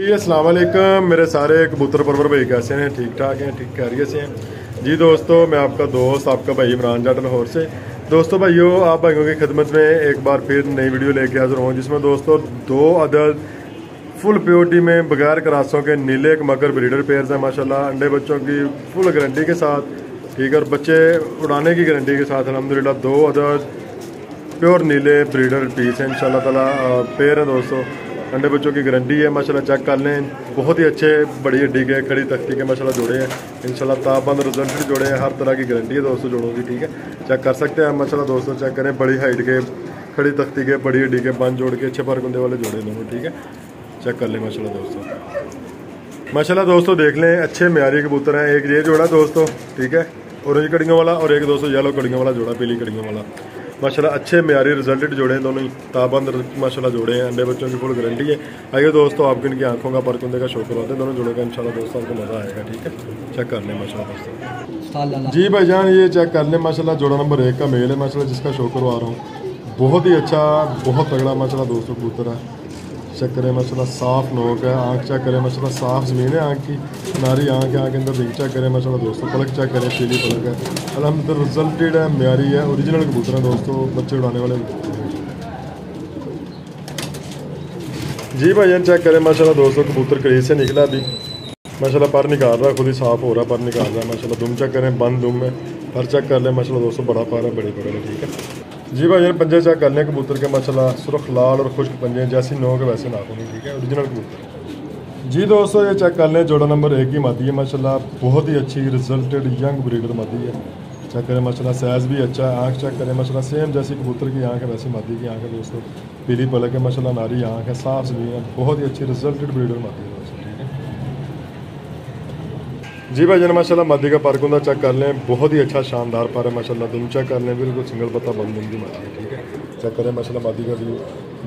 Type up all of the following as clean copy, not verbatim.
जी अस्सलाम वालेकुम। मेरे सारे कबूतर परवर भाई कैसे हैं? ठीक ठाक हैं, ठीक खैरियत से हैं जी। दोस्तों मैं आपका दोस्त आपका भाई इमरान जट लाहौर से। दोस्तों भाइयों आप भाइयों की खिदमत में एक बार फिर नई वीडियो लेके हाजिर हूँ, जिसमें दोस्तों 2 अदद फुल प्योरिटी में बगैर करासों के नीले मगर ब्रीडर पेयर्स हैं माशाल्लाह। अंडे बच्चों की फुल गारंटी के साथ, ठीक है, और बच्चे उड़ाने की गारंटी के साथ अल्हम्दुलिल्लाह 2 अदद प्योर नीले ब्रीडर पीस हैं इंशाल्लाह ताला। पेयर हैं दोस्तों, अंडे बच्चों की गारंटी है माशाल्लाह। चेक कर लें, बहुत ही अच्छे बड़ी हड्डी के खड़ी तख्ती के माशाल्लाह जोड़े हैं इंशाल्लाह। ताबंद रिजल्ट भी जोड़े हैं, हर तरह की गारंटी है दोस्तों जोड़ों की, ठीक है। चेक कर सकते हैं माशाल्लाह दोस्तों, चेक करें, बड़ी हाइट के खड़ी तख्ती के बड़ी हड्डी के बन जोड़ के अच्छे पर गुंदे वाले जोड़े दोनों, ठीक है। चेक कर लें माशाल्लाह दोस्तों, माशाल्लाह दोस्तों देख लें, अच्छे म्यारी कबूतर हैं। एक ये जोड़ा दोस्तों, ठीक है, ऑरेंज कड़ियों वाला, और एक दोस्तों येलो कड़ियों वाला जोड़ा, पीली कड़ियों वाला माशाल्लाह। अच्छे म्यारी रिजल्टेड जोड़े हैं दोनों ही, ताबंद माशाल्लाह जोड़े हैं। अंडे बच्चों की फुल गारंटी है। आइए दोस्तों आपको इनकी आंखों का परकुंदे का शौक करवाते हैं दोनों जोड़ों का इंशाल्लाह दोस्तों, आपको मज़ा आएगा, ठीक है। चेक कर लें माशाल्लाह दोस्तों जी भाईजान, ये चेक कर लें माशाल्लाह जोड़ा नंबर 1 का मेल है माशाल्लाह, जिसका शौक करवा रहा हूँ। बहुत ही अच्छा, बहुत तगड़ा माशाल्लाह दोस्तों कबूतर है। चेक करें माशाल्लाह, साफ़ नोक है, आँख चेक करें माशाल्लाह, साफ़ ज़मीन है आँख की, नारी आँख है, आँख के अंदर रिंग चेक करें माशाल्लाह दोस्तों, पलक चेक करें, पीली पलक है अल्हम्दुलिल्लाह। रिजल्टेड है, म्यारी है, ओरिजिनल कबूतर है दोस्तों, बच्चे उड़ाने वाले जी भाई। चेक करें माशाल्लाह दोस्तों, कबूतर करीज से निकला अभी माशाल्लाह, पर निकाल रहा है, खुद ही साफ़ हो रहा है, पर निकाल रहा है माशाल्लाह। दुम चेक करें, बंद दुम है, पर चेक कर लें माशाल्लाह दोस्तों, बड़ा पर है, बड़े पर है, ठीक है जी भाई। पंजे चेक कर लें कबूतर के माशाल्लाह, सुर्ख लाल और खुश्क पंजे, जैसी नोक है वैसे नाक होंगे, ठीक है, ओरिजिनल कबूतर जी। दोस्तों ये चेक कर लें, जोड़ा नंबर 1 की मादी है माशाल्लाह, बहुत ही अच्छी रिजल्टेड यंग ब्रीडर मादी है। चेक करें माशाल्लाह, साइज़ भी अच्छा है, आँख चेक करें माशाल्लाह, सेम जैसी कबूतर की आँख है वैसी मादी की आँख है दोस्तों, पीली पलक है माशाल्लाह, नारी आँख है, साफ ज़मीन है, बहुत ही अच्छी रिजल्टेड ब्रीडर मादी है दोस्तों, ठीक है जी भाई जान। माशाल्लाह मादी का पर कुंदा चेक कर लें, बहुत ही अच्छा शानदार पर है माशाल्लाह। दुम चेक कर लें, बिल्कुल सिंगल पत्ता बंद दुम की मादी है, ठीक है। चेक करें माशाल्लाह मादी का व्यू,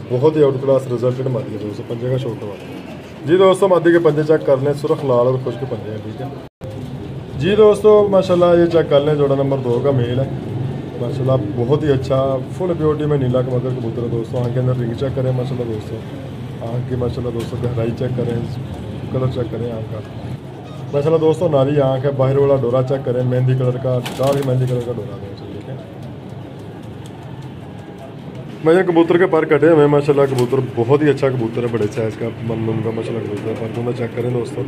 बहुत ही आउट क्लास रिजल्टेड मादी है दोस्तों। पंजे का शौक है जी दोस्तों, मादी के पंजे चेक कर लें, सुर्ख लाल और खुश्क पंजे हैं, ठीक है जी दोस्तों माशाल्लाह। ये चेक कर लें, जोड़ा नंबर 2 का मेल है माशाल्लाह, बहुत ही अच्छा फुल ब्यूटी में नीला कमर कबूतर है दोस्तों। आँख के अंदर रिंग चेक करें माशाल्लाह दोस्तों, आँख की माशाल्लाह दोस्तों गहराई चेक करें, कलर चेक करें आँख का माशाल्लाह दोस्तों, नारी आँख है, बाहर वाला डोरा चेक करें, मेहंदी कलर का, डार्क मेहंदी कलर का डोरा दें, ठीक है। मैं कबूतर के पर कटे हुए माशाल्लाह, कबूतर बहुत ही अच्छा कबूतर है, बड़े साइज़ का मनलूम का माशाल्लाह कबूतर है। पर चेक करें दोस्तों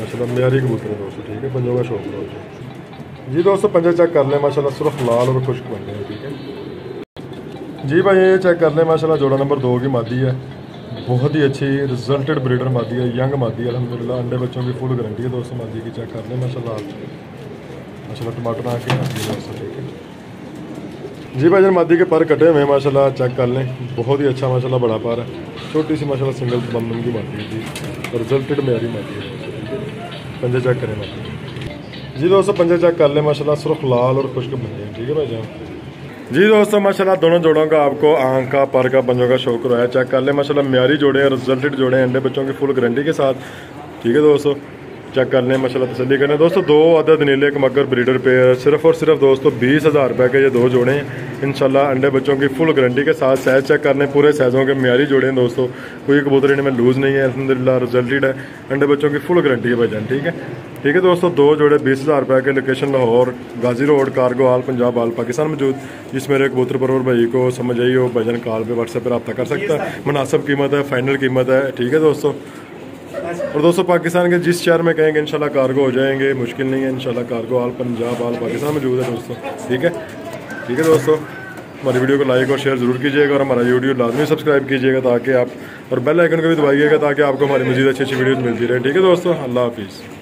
माशाल्लाह, म्यारी कबूतर है दोस्तों, ठीक है। पंजों का शौक है जी दोस्तों, पंजे चेक कर लें माशाल्लाह, सुर्ख लाल और खुश्क बन गए, ठीक है जी भाई। ये चेक कर लें माशाल्लाह, जोड़ा नंबर 2 की मादी है, बहुत ही अच्छी रिजल्टेड ब्रीडर मादी है, यंग मादी है अल्हम्दुलिल्लाह। अंडे बच्चों की फुल गारंटी है दोस्तों मादी की। चेक कर लें माशाल्लाह माशाल्लाह, टमाटर आँख की मादी है दोस्तों, ठीक है जी भाई जान। मादी के पर कटे हुए हैं माशाल्लाह, चेक कर लें, बहुत ही अच्छा माशाल्लाह बड़ा पर है, छोटी सी माशाल्लाह सिंगल बंदन की मादी है जी, रिजल्टेड म्यारी मादी है। पंजे चेक करें मादी जी दोस्तों, पंजे चेक कर लें माशाल्लाह, सुर्ख लाल और खुश्क बंदे, ठीक है भाई जान जी। दोस्तों माशाल्लाह दोनों जोड़ों का आपको आँख का पर का पंजों का शौक कराया। चेक कर लें माशाल्लाह, म्यारी जोड़े हैं, रिजल्टेड जोड़े हैं, अंडे बच्चों की फुल गारंटी के साथ, ठीक है दोस्तों। चेक कर लें माशाल्लाह, तसल्ली करें दोस्तों, 2 अदद नीले मगर ब्रीडर पेयर, सिर्फ और सिर्फ दोस्तों 20,000 रुपये के ये 2 जोड़े हैं इंशाल्लाह। अंडे बच्चों की फुल गारंटी के साथ, साइज़ चेक कर लें, पूरे साइज़ों के म्यारी जोड़े हैं दोस्तों, कोई कबूतर इनमें लूज़ नहीं है अल्हम्दुलिल्लाह, रिजल्टेड है, अंडे बच्चों की फुल गारंटी है भाईजान, ठीक है, ठीक है दोस्तों। 2 जोड़े 20,000 रुपये के, location Lahore Ghazi road cargo hall Punjab पाल पाकिस्तान मौजूद। जिस मेरे कबूतर परवर भाई को समझ आई हो भाईजान, कॉल पर व्हाट्सएप पर रब्ता कर सकता है, मुनासिब कीमत है, फाइनल कीमत है, ठीक है दोस्तों। और दोस्तों पाकिस्तान के जिस शहर में कहेंगे इंशाल्लाह कार्गो हो जाएंगे, मुश्किल नहीं है इंशाल्लाह। कार्गो हाल पंजाब पाल पाकिस्तान मौजूद है दोस्तों, ठीक है, ठीक है दोस्तों। हमारी वीडियो को लाइक और शेयर ज़रूर कीजिएगा, और हमारा यूट्यूब लाजमी सब्सक्राइब कीजिएगा, ताकि आप और बेल आइकन को भी दबाइएगा, ताकि आपको हमारी मज़ीद अच्छी अच्छी वीडियोज़ मिलती रहे, ठीक है दोस्तों। अल्लाह हाफिज़।